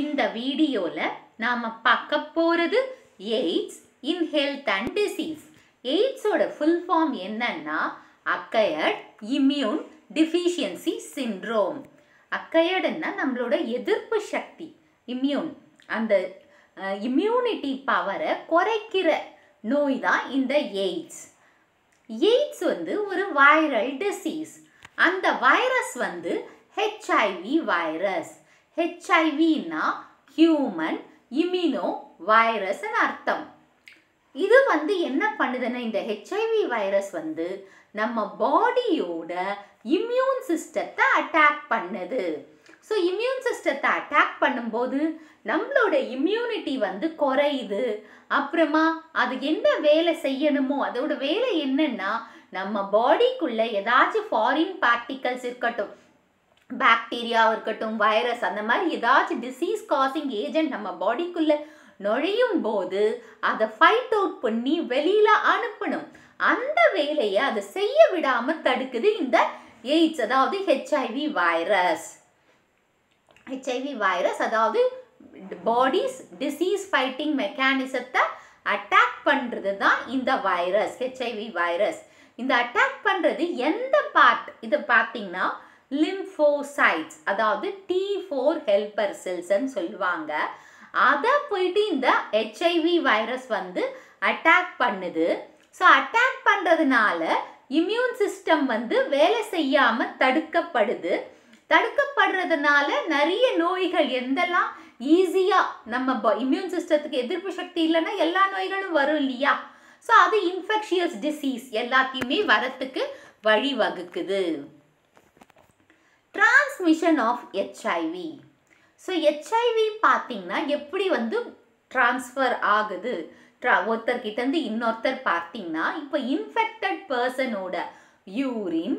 இந்த வீடியோல நாம பார்க்க போறது AIDS in health and disease. AIDS ஓட full form என்னன்னா acquired immune deficiency syndrome. Acquired ன்னா நம்மளோட எதிர்ப்பு சக்தி immune அந்த immunity power குறைக்கிற நோய் தான் இந்த AIDS. AIDS வந்து ஒரு viral disease. அந்த வைரஸ் வந்து HIV வைரஸ். HIV னா human immunovirus என அர்த்தம். இது வந்து என்ன பண்ணுதுன்னா இந்த HIV வைரஸ் வந்து நம்ம பாடியோட இம்யூன் சிஸ்டத்தை அட்டாக் பண்ணுது. ஸோ இம்யூன் சிஸ்டத்தை அட்டாக் பண்ணும்போது நம்மளோட இம்யூனிட்டி வந்து குறையுது. அப்புறமா அது என்ன வேலை செய்யணுமோ அதோட வேலை என்னன்னா நம்ம பாடிக்குள்ளே ஏதாச்சும் ஃபாரின் பார்ட்டிகல்ஸ் இருக்கட்டும், பாக்டீரியா இருக்கட்டும், வைரஸ், அந்த மாதிரி ஏதாச்சும் டிசீஸ் காசிங் ஏஜென்ட் நம்ம பாடிக்குள்ளே நுழையும் போது அதை ஃபைட் அவுட் பண்ணி வெளியில் அனுப்பணும். அந்த வேலையை அதை செய்ய விடாமல் தடுக்குது இந்த எய்ட்ஸ், அதாவது ஹெச்ஐவி வைரஸ். ஹெச்ஐவி வைரஸ் அதாவது பாடிஸ் டிசீஸ் ஃபைட்டிங் மெக்கானிசத்தை அட்டாக் பண்ணுறது தான் இந்த வைரஸ், ஹெச்ஐவி வைரஸ். இந்த அட்டாக் பண்ணுறது எந்த பார்ட் இதை பார்த்தீங்கன்னா லிம்ஃபோசைட்ஸ், அதாவது T4 ஹெல்பர் செல்ஸ்ன்னு சொல்லுவாங்க. அதை போயிட்டு இந்த ஹெச்ஐவி வைரஸ் வந்து அட்டாக் பண்ணுது. ஸோ அட்டாக் பண்ணுறதுனால இம்யூன் சிஸ்டம் வந்து வேலை செய்யாமல் தடுக்கப்படுது. தடுக்கப்படுறதுனால நிறைய நோய்கள் எந்தெல்லாம் ஈஸியாக நம்ம இம்யூன் சிஸ்டத்துக்கு எதிர்ப்பு சக்தி இல்லைன்னா எல்லா நோய்களும் வரும் இல்லையா? ஸோ அது இன்ஃபெக்ஷியஸ் டிசீஸ் எல்லாத்தையுமே வரத்துக்கு வழிவகுக்குது. Transmission of HIV. So HIV பார்த்தீங்கன்னா எப்படி வந்து ட்ரான்ஸ்ஃபர் ஆகுது ஒருத்தர்கிட்டருந்து இன்னொருத்தர் பார்த்தீங்கன்னா, இப்போ இன்ஃபெக்டட் பர்சனோட யூரின்,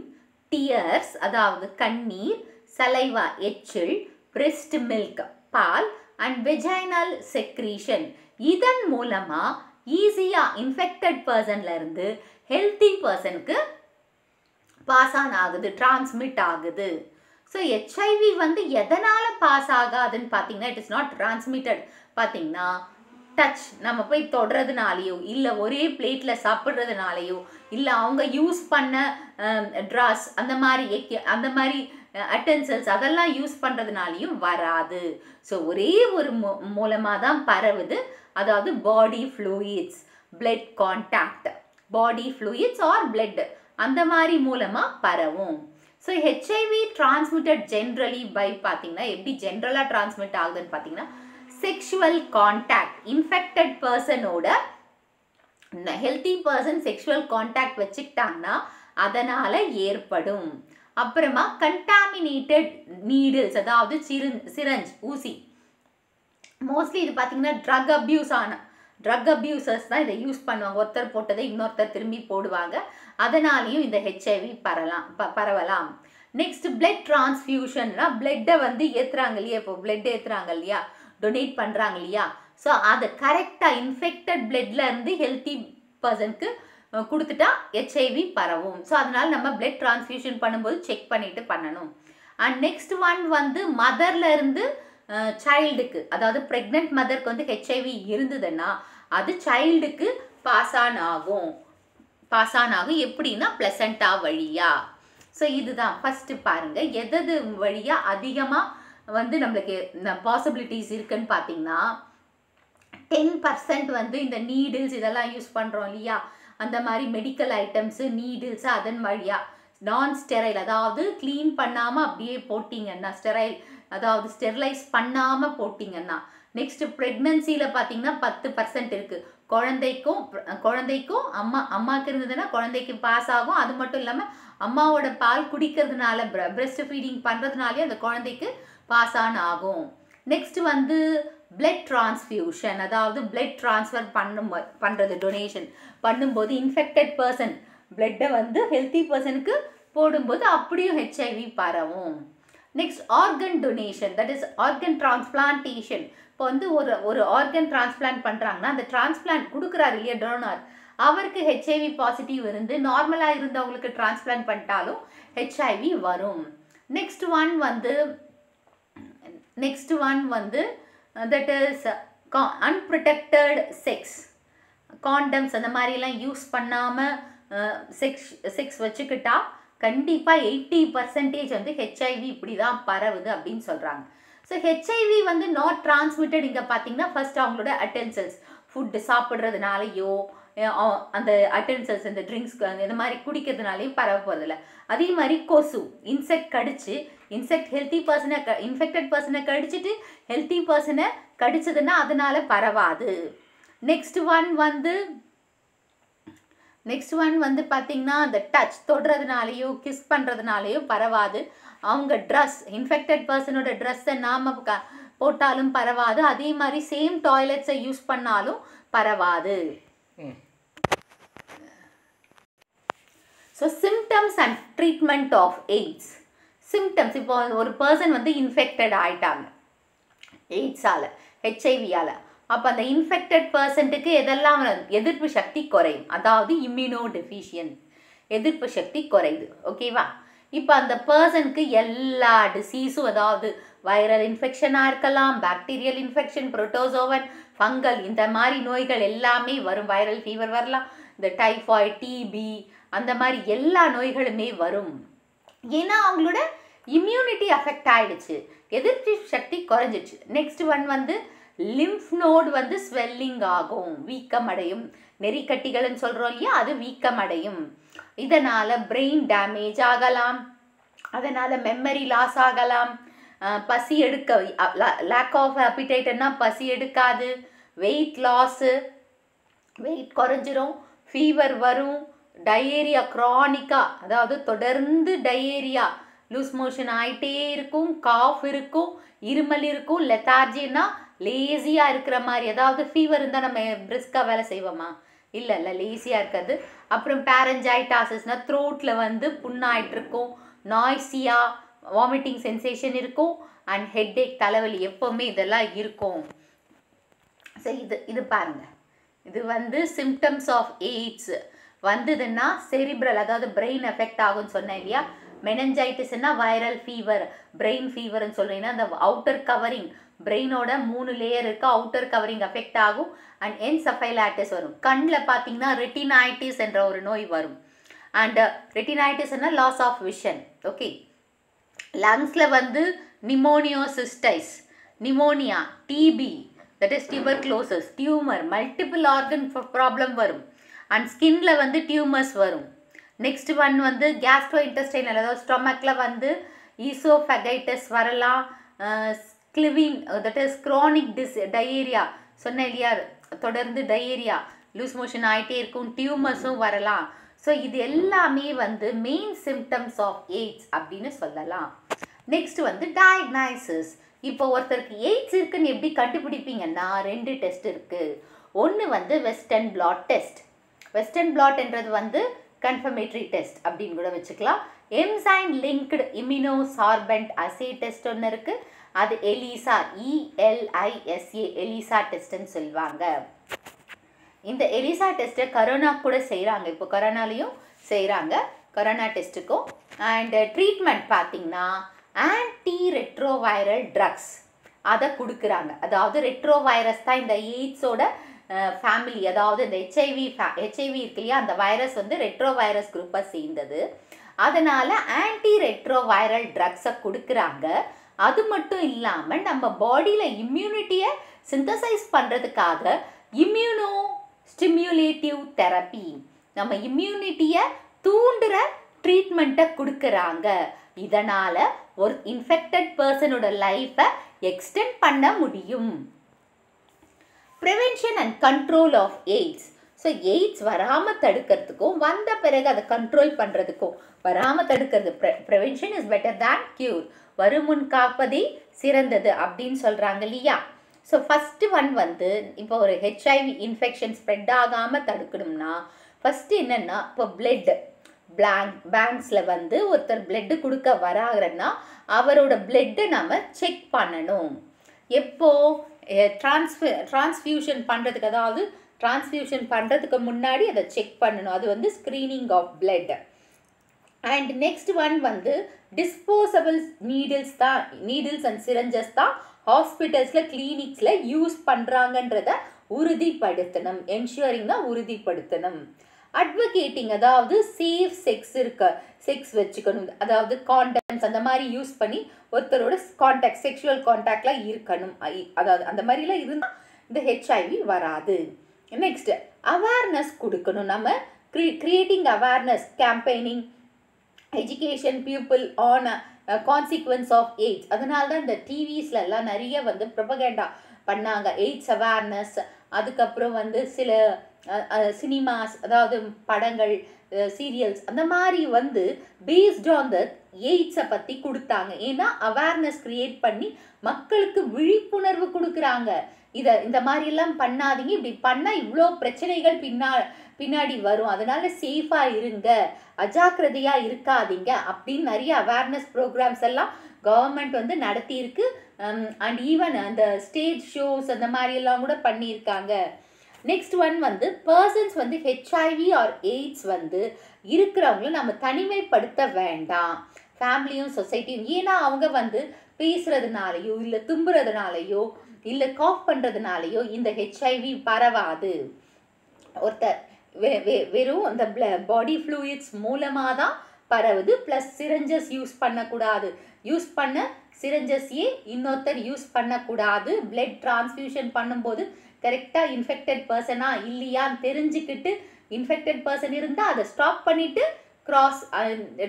டியர்ஸ் அதாவது கண்ணீர், சலைவா எச்சில், பிரெஸ்ட் மில்க் பால் அண்ட் வெஜைனல் செக்ரீஷன், இதன் மூலமாக ஈஸியாக இன்ஃபெக்டட் பர்சன்லேருந்து ஹெல்த்தி பர்சனுக்கு பாஸ் ஆன் ஆகுது, டிரான்ஸ்மிட் ஆகுது. ஸோ ஹெச்ஐவி வந்து எதனால் பாஸ் ஆகாதுன்னு பார்த்தீங்கன்னா இட் இஸ் நாட் டிரான்ஸ்மிட்டட். பார்த்தீங்கன்னா டச், நம்ம போய் தொடுறதுனாலையோ, இல்லை ஒரே பிளேட்டில் சாப்பிட்றதுனாலையோ, இல்லை அவங்க யூஸ் பண்ண ட்ராஸ் அந்த மாதிரி அட்டென்சல்ஸ் அதெல்லாம் யூஸ் பண்ணுறதுனாலையும் வராது. ஸோ ஒரே ஒரு மூலமாக தான் பரவுது, அதாவது body fluids, blood contact, body fluids or blood அந்த மாதிரி மூலமாக பரவும். So HIV transmitted generally by பார்த்தீங்கன்னா எப்படி ஜென்ரலாக டிரான்ஸ்மிட் ஆகுதுன்னு பார்த்தீங்கன்னா செக்ஷுவல் கான்டாக்ட், இன்ஃபெக்டட் பர்சனோட ஹெல்த்தி பர்சன் செக்ஷுவல் கான்டாக்ட் வச்சுக்கிட்டாங்கன்னா அதனால் ஏற்படும். அப்புறமா கண்டாமினேட்டட் நீடில்ஸ், அதாவது சிரஞ்ச் ஊசி, மோஸ்ட்லி இது பார்த்தீங்கன்னா ட்ரக் அப்யூசர்ஸ் தான் இதை யூஸ் பண்ணுவாங்க. ஒருத்தர் போட்டதை இன்னொருத்தர் திரும்பி போடுவாங்க, அதனாலையும் இந்த ஹெச்ஐவி பரவலாம். நெக்ஸ்ட் பிளட் டிரான்ஸ்ஃபியூஷன்னா பிளட்டை வந்து ஏற்றுறாங்க இல்லையா, இப்போ பிளட் ஏற்றுறாங்க இல்லையா, டொனேட் பண்ணுறாங்க இல்லையா, ஸோ அதை கரெக்டாக இன்ஃபெக்டட் பிளட்லேருந்து ஹெல்த்தி பர்சனுக்கு கொடுத்துட்டா ஹெச்ஐவி பரவும். ஸோ அதனால் நம்ம பிளட் டிரான்ஸ்ஃபியூஷன் பண்ணும்போது செக் பண்ணிவிட்டு பண்ணணும். அண்ட் நெக்ஸ்ட் ஒன் வந்து மதர்லேருந்து சைல்டுக்கு, அதாவது ப்ரெக்னென்ட் மதருக்கு வந்து ஹெச்ஐவி இருந்ததுன்னா அது சைல்டுக்கு பாஸ் ஆன் ஆகும் எப்படின்னா பிளசண்டா வழியா. ஸோ இதுதான் ஃபஸ்ட்டு பாருங்கள் எதது வழியாக அதிகமாக வந்து நம்மளுக்கு பாசிபிலிட்டிஸ் இருக்குன்னு பார்த்தீங்கன்னா 10% வந்து இந்த நீடில்ஸ் இதெல்லாம் யூஸ் பண்ணுறோம் இல்லையா, அந்த மாதிரி மெடிக்கல் ஐட்டம்ஸு நீடில்ஸு அதன் வழியாக நான் ஸ்டெரைல், அதாவது க்ளீன் பண்ணாமல் அப்படியே போட்டிங்கன்னா ஸ்டெரைல், அதாவது ஸ்டெர்லைஸ் பண்ணாமல் போட்டிங்கன்னா. நெக்ஸ்ட்டு ப்ரெக்னன்சியில் பார்த்தீங்கன்னா 10% இருக்குது, குழந்தைக்கும் அம்மாவுக்கு இருந்ததுன்னா குழந்தைக்கு பாஸ் ஆகும். அது மட்டும் இல்லாமல் அம்மாவோட பால் குடிக்கிறதுனால பிரெஸ்ட் ஃபீடிங் பண்ணுறதுனாலே அந்த குழந்தைக்கு பாஸ் ஆன் ஆகும். நெக்ஸ்ட்டு வந்து பிளட் டிரான்ஸ்ஃபியூஷன், அதாவது பிளட் ட்ரான்ஸ்ஃபர் பண்ணுறது டொனேஷன் பண்ணும்போது இன்ஃபெக்டட் பர்சன் பிளட்டை வந்து ஹெல்த்தி பர்சனுக்கு போடும்போது அப்படியும் ஹெச்ஐவி பரவும். Next organ donation, that is organ transplantation. இப்போ வந்து ஒரு ஆர்கன் டிரான்ஸ்பிளான்ட் பண்ணுறாங்கன்னா அந்த டிரான்ஸ்பிளான்ட் கொடுக்குறாரு இல்லையா டோனர், அவருக்கு ஹெச்ஐவி பாசிட்டிவ் இருந்து நார்மலாக இருந்தவங்களுக்கு டிரான்ஸ்பிளான்ட் பண்ணிட்டாலும் ஹெச்ஐவி வரும். நெக்ஸ்ட் ஒன் வந்து Next one that is unprotected sex. Condoms and the Marila use Panama sex vachikata kandipa 80% on the HIV Prida Paravada Bin Solrang. So HIV one the not transmitted in the Patina first utensils, food sapadranalayo. And the utensils and the drinks and mari kudikadanalayum paravuradilla adhi mari kosu insect kadichu insect healthy person infected person kadichittu healthy person kadichadana adanal paravadu. Next one pathina the touch todradanalayum kiss pandradanalayum paravadu avanga dress infected person oda dress naama potalum paravadu adhi mari same toilets use pannalum paravadu. So symptoms and treatment of AIDS. Symptoms இப்போ ஒரு person infected ஆயிட்டாங்க AIDS ஆல HIV ஆல, அப்ப அந்த infected person க்கு எதெல்லாம் எதிர்ப்பு சக்தி குறையும், அதாவது immunodeficient எதிர்ப்பு சக்தி குறையுது. ஓகேவா? இப்போ அந்த person க்கு எல்லா டிசீஸும், அதாவது வைரல் இன்ஃபெக்ஷனா இருக்கலாம், பாக்டீரியல் இன்ஃபெக்ஷன், புரோட்டோசோவன், ஃபங்கல், இந்த மாதிரி நோய்கள் எல்லாமே வரும். வைரல் ஃபீவர் வரலாம், இந்த டைஃபாய்டு, டிபி, அந்த மாதிரி எல்லா நோய்களுமே வரும். ஏன்னா அவங்களோட இம்யூனிட்டி அஃபெக்ட் ஆயிடுச்சு, எதிர்ப்பு சக்தி குறைஞ்சிடுச்சு. Next one lymph node swelling ஆகும், வீக்கம் அடையும், நெறிக்கட்டிகள்னு சொல்கிறோம் இல்லையா, அது வீக்கம் அடையும். இதனால் பிரெயின் டேமேஜ் ஆகலாம், அதனால் மெமரி லாஸ் ஆகலாம், பசி எடுக்க லேக் ஆஃப் அப்பிடைட்னா பசி எடுக்காது, வெயிட் லாஸு வெயிட் குறைஞ்சிரும், ஃபீவர் வரும், டயேரியா க்ரானிக்காக, அதாவது தொடர்ந்து டயேரியா லூஸ் மோஷன் ஆகிட்டே இருக்கும், காஃப் இருக்கும், இருமல் இருக்கும், லெத்தார்ஜினா லேசியாக இருக்கிற மாதிரி, அதாவது ஃபீவர் இருந்தால் நம்ம பிரிஸ்காக வேலை செய்வோமா, இல்லை இல்லை லேசியாக இருக்காது. அப்புறம் பேரஞ்சாய்டாசிஸ்னால் த்ரோட்டில் புண்ணாயிட்டிருக்கும், நாய்ஸியாக வாமிட்டிங் சென்சேஷன் இருக்கும், அண்ட் ஹெட்டேக் தலைவலி எப்போவுமே இதெல்லாம் இருக்கும். ஸோ இது பாருங்கள், இது சிம்டம்ஸ் ஆஃப் எய்ட்ஸ் வந்ததுன்னா செரிப்ரல், அதாவது பிரெயின் எஃபெக்ட் ஆகும்னு சொன்னேன் இல்லையா. மெனஞ்சைட்டிஸ்னா வைரல் ஃபீவர், பிரெயின் ஃபீவர்னு சொல்கிறீங்கன்னா அந்த அவுட்டர் கவரிங் பிரெயினோட 3 லேயர் இருக்குது, அவுட்டர் கவரிங் அஃபெக்ட் ஆகும். அண்ட் என்செஃபலைட்டிஸ் வரும், கண்ணில் பார்த்தீங்கன்னா ரெட்டினைட்டிஸ் என்ற ஒரு நோய் வரும். அண்ட் ரெட்டினைட்டிஸ்னா லாஸ் ஆஃப் விஷன். ஓகே, லங்ஸில் நிமோனியோசிஸ்டைஸ், pneumonia, TB that is tuberculosis, tumour, multiple organ problem வரும். அண்ட் ஸ்கின்ல டியூமர்ஸ் வரும். நெக்ஸ்ட் ஒன் கேஸ்ட்ரோ இன்டெஸ்டைனல், அதாவது ஸ்டொமக்கில் ஈசோஃபகைட்டிஸ் வரலாம், ஸ்கிவின் தட் இஸ் க்ரானிக் டயேரியா சொன்ன இல்லையா, தொடர்ந்து டயேரியா லூஸ் மோஷன் ஆகிட்டே இருக்கும், டியூமர்ஸும் வரலாம். ஸோ இது எல்லாமே மெயின் சிம்டம்ஸ் ஆஃப் எய்ட்ஸ் அப்படின்னு சொல்லலாம். Next diagnosis. இப்போ ஒருத்தருக்கு எய்ட்ஸ் இருக்குன்னு எப்படி கண்டுபிடிப்பீங்கன்னா 2 டெஸ்ட் இருக்குது. ஒன்று வெஸ்டர்ன் பிளாட் டெஸ்ட், வெஸ்டர்ன் பிளாட்ன்றது கன்ஃபர்மேட்டரி டெஸ்ட் அப்படின்னு கூட வச்சுக்கலாம். Enzyme linked immunosorbent assay test ஒன்று இருக்குது, அது எலிசா, ELISA எலிசா டெஸ்ட்ன்னு சொல்லுவாங்க. இந்த எலிசா டெஸ்ட்டை கரோனா கூட செய்கிறாங்க, இப்போ கொரோனாலையும் செய்கிறாங்க, கொரோனா டெஸ்ட்டுக்கும். அண்டு ட்ரீட்மெண்ட் பார்த்திங்கன்னா ஆன்டி ரெட்ரோவைரல் ட்ரக்ஸ் அதை கொடுக்குறாங்க, அதாவது ரெட்ரோ வைரஸ் தான் இந்த எய்ட்ஸோட ஃபேமிலி, அதாவது இந்த ஹெச்ஐவி இருக்கு இல்லையா, அந்த வைரஸ் ரெட்ரோ வைரஸ் குரூப்பை சேர்ந்தது, அதனால் ஆன்டி ரெட்ரோ வைரல் ட்ரக்ஸை கொடுக்குறாங்க. அது மட்டும் இல்லாமல் நம்ம பாடியில் இம்யூனிட்டியை சிந்தசைஸ் பண்ணுறதுக்காக இம்யூனோ ஸ்டிம்யூலேட்டிவ் தெரப்பி, நம்ம இம்யூனிட்டியை தூண்டுற ட்ரீட்மெண்ட்டை கொடுக்குறாங்க. இதனால் ஒரு இன்ஃபெக்டட் பர்சனோட லைஃப்பை எக்ஸ்டெண்ட் பண்ண முடியும். Prevention and control of AIDS. So AIDS வராமல் தடுக்கிறதுக்கும் வந்த பிறகு அதை கண்ட்ரோல் பண்ணுறதுக்கும், வராமல் தடுக்கிறது prevention is better than cure, வருமுன் காப்பதே சிறந்தது அப்படின்னு சொல்கிறாங்க இல்லையா. ஸோ ஃபஸ்ட்டு இப்போ ஒரு ஹெச்ஐவி இன்ஃபெக்ஷன் ஸ்ப்ரெட் ஆகாமல் தடுக்கணும்னா ஃபஸ்ட்டு என்னென்னா, இப்போ பிளட் பேங்க்ஸில் ஒருத்தர் பிளட்டு கொடுக்க வராங்கன்னா அவரோட பிளட்டை நம்ம செக் பண்ணணும். எப்போது ட்ரான்ஸ்ஃபியூஷன் பண்ணுறதுக்கு, அதாவது ட்ரான்ஸ்ஃபியூஷன் பண்ணுறதுக்கு முன்னாடி அதை செக் பண்ணணும், அது screening of blood. And next disposable needles and syringes தான் hospitals clinics use பண்றாங்கன்றத உறுதிப்படுத்தணும். ensuring தான் உறுதிப்படுத்தணும். Advocating அதாவது safe sex இருக்க செக்ஸ் வச்சுக்கணும், அதாவது காண்டம்ஸ் அந்த மாதிரி யூஸ் பண்ணி ஒருத்தரோட கான்டாக்ட் செக்ஷுவல் கான்டாக்ட்லாம் இருக்கணும், அதாவது அந்த மாதிரிலாம் இருந்தால் இந்த ஹெச்ஐவி வராது. நெக்ஸ்ட் அவேர்னஸ் கொடுக்கணும், நம்ம creating awareness campaigning education people on consequence of AIDS. அதனால தான் இந்த டிவிஸ்லலாம் நிறைய வந்து ப்ரொபகேண்டா பண்ணாங்க, எய்ட்ஸ் அவேர்னஸ். அதுக்கப்புறம் வந்து சில சினிமாஸ் அதாவது படங்கள் சீரியல்ஸ் அந்த மாதிரி வந்து பேஸ்ட் ஆன் த எய்ட்ஸை பற்றி கொடுத்தாங்க. ஏன்னா அவேர்னஸ் க்ரியேட் பண்ணி மக்களுக்கு விழிப்புணர்வு கொடுக்குறாங்க, இதை இந்த மாதிரிலாம் பண்ணாதீங்க, இப்படி பண்ணால் இவ்வளோ பிரச்சனைகள் பின்னாடி வரும், அதனால சேஃபாக இருங்க, அஜாக்கிரதையாக இருக்காதீங்க அப்படின்னு நிறைய அவேர்னஸ் ப்ரோக்ராம்ஸ் எல்லாம் கவர்மெண்ட் வந்து நடத்தியிருக்கு. அண்ட் ஈவன் அந்த ஸ்டேஜ் ஷோஸ் அந்த மாதிரியெல்லாம் கூட பண்ணியிருக்காங்க. நெக்ஸ்ட் ஒன் வந்து பர்சன்ஸ் வந்து ஹெச்ஐவி ஆர் எய்ட்ஸ் வந்து இருக்கிறவங்களும் நம்ம தனிமைப்படுத்த வேண்டாம், ஃபேமிலியும் சொசைட்டியும். ஏன்னா அவங்க வந்து பேசுகிறதுனாலையோ இல்லை தும்புறதுனாலையோ இல்லை காஃப் பண்ணுறதுனாலையோ இந்த ஹெச்ஐவி பரவாது. ஒருத்தர் வெறும் அந்த பாடி ஃப்ளூயிட்ஸ் மூலமாக தான் பரவுது. ப்ளஸ் சிரஞ்சஸ் யூஸ் பண்ணக்கூடாது, யூஸ் பண்ண சிரஞ்சஸையே இன்னொருத்தர் யூஸ் பண்ணக்கூடாது. பிளட் டிரான்ஸ்ஃபியூஷன் பண்ணும்போது கரெக்டாக இன்ஃபெக்டட் பர்சனா இல்லையான்னு தெரிஞ்சுக்கிட்டு இன்ஃபெக்டட் பர்சன் இருந்தால் அதை ஸ்டாப் பண்ணிவிட்டு க்ராஸ்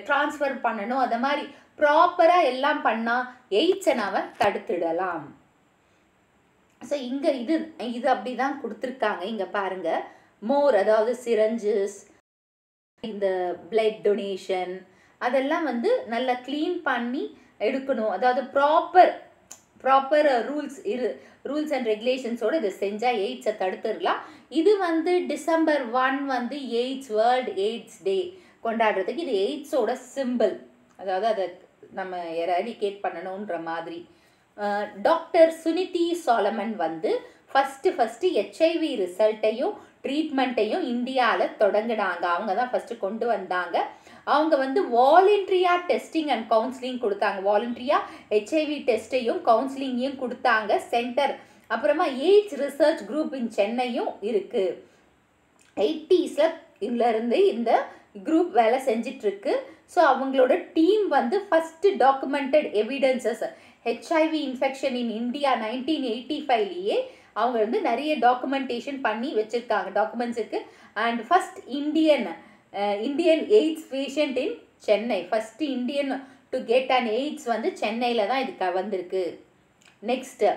ட்ரான்ஸ்ஃபர் பண்ணணும். அதை மாதிரி ப்ராப்பராக எல்லாம் பண்ணால் எய்ட்ஸை நாம் தடுத்துடலாம். ஸோ இங்கே இது இது அப்படி தான் கொடுத்துருக்காங்க. இங்கே பாருங்கள், மோர் அதாவது சிரஞ்சஸ் இந்த பிளட் டொனேஷன் அதெல்லாம் வந்து நல்லா க்ளீன் பண்ணி எடுக்கணும். அதாவது ப்ராப்பர் ரூல்ஸ் அண்ட் ரெகுலேஷன்ஸோடு இதை செஞ்சால் எய்ட்ஸை தடுத்துடலாம். இது வந்து December 1 வந்து எய்ட்ஸ் வேர்ல்டு எய்ட்ஸ் டே கொண்டாடுறதுக்கு இது எய்ட்ஸோட சிம்பிள், அதாவது அதை நம்ம எராடிகேட் பண்ணணுன்ற மாதிரி. டாக்டர் சுனிதி சாலமன் வந்து ஃபஸ்ட்டு ஹெச்ஐவி ரிசல்ட்டையும் ட்ரீட்மெண்ட்டையும் இந்தியாவில் தொடங்கினாங்க. அவங்க தான் ஃபஸ்ட்டு கொண்டு வந்தாங்க. அவங்க வந்து வாலண்ட்ரியாக டெஸ்டிங் அண்ட் கவுன்சிலிங் கொடுத்தாங்க, வாலண்ட்ரியாக ஹெச்ஐவி டெஸ்ட்டையும் கவுன்சிலிங்கையும் கொடுத்தாங்க சென்டர். அப்புறமா எய்ட்ஸ் ரிசர்ச் குரூப் இன் சென்னையும் இருக்குது. 80s இந்த குரூப் வேலை செஞ்சிட்ருக்கு. ஸோ அவங்களோட டீம் வந்து first documented evidences HIV infection in India 1985 அவங்க வந்து நிறைய டாக்குமெண்டேஷன் பண்ணி வச்சுருக்காங்க, டாக்குமெண்ட்ஸ் இருக்குது. And first Indian AIDS patient in Chennai, first Indian to get and AIDS வந்து சென்னையில் தான் இதுக்கு வந்திருக்கு. Next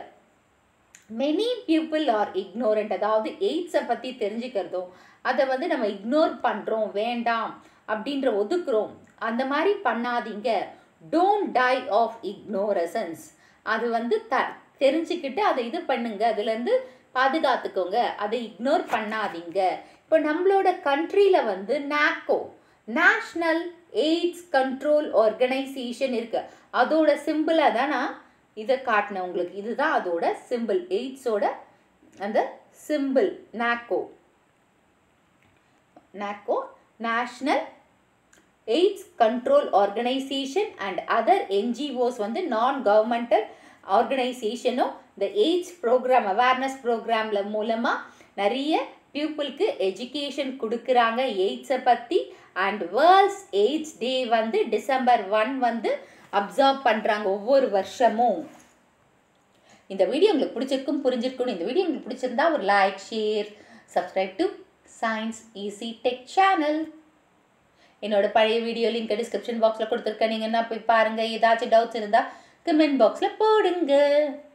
many people are ignorant, அதாவது எய்ட்ஸை பற்றி தெரிஞ்சுக்கிறதும் அதை வந்து நம்ம இக்னோர் பண்ணுறோம், வேண்டாம் அப்படின்ற ஒதுக்குறோம். அந்த மாதிரி பண்ணாதீங்க. டோன்ட் டை ஆஃப் இக்னோரசன்ஸ், அது வந்து தெரிஞ்சுக்கிட்டு அதை இது பண்ணுங்க, அதுலேருந்து பாதுகாத்துக்கோங்க, அதை இக்னோர் பண்ணாதீங்க. இப்போ நம்மளோட கண்ட்ரியில் வந்து NACO national AIDS control organisation இருக்கு, அதோட சிம்பிளாக தான் நான் இதை காட்டினேன் உங்களுக்கு. இதுதான் அதோட சிம்பிள், எய்ட்ஸோட அந்த symbol NACO national AIDS control organisation and other NGOs வந்து நான் கவர்மெண்டல் ஆர்கனைசேஷனும் இந்த எய்ட்ஸ் ப்ரோக்ராம் அவேர்னஸ் ப்ரோக்ராமில் மூலமாக நிறைய பீப்புளுக்கு எஜுகேஷன் கொடுக்குறாங்க எய்ட்ஸை பற்றி. அண்ட் வேர்ல்ட்ஸ் எய்ட்ஸ் டே வந்து December 1 வந்து அப்சர்வ் பண்ணுறாங்க ஒவ்வொரு வருஷமும். இந்த வீடியோ உங்களுக்கு பிடிச்சிருக்கும் புரிஞ்சிருக்கும். இந்த வீடியோ உங்களுக்கு பிடிச்சிருந்தா ஒரு like, share, subscribe to science easy tech channel. என்னோட பழைய வீடியோ லிங்க் டிஸ்கிரிப்ஷன் பாக்ஸில் கொடுத்துருக்கேன், நீங்கள் என்ன போய் பாருங்கள். ஏதாச்சும் டவுட்ஸ் இருந்தால் கமெண்ட் பாக்ஸில் போடுங்க.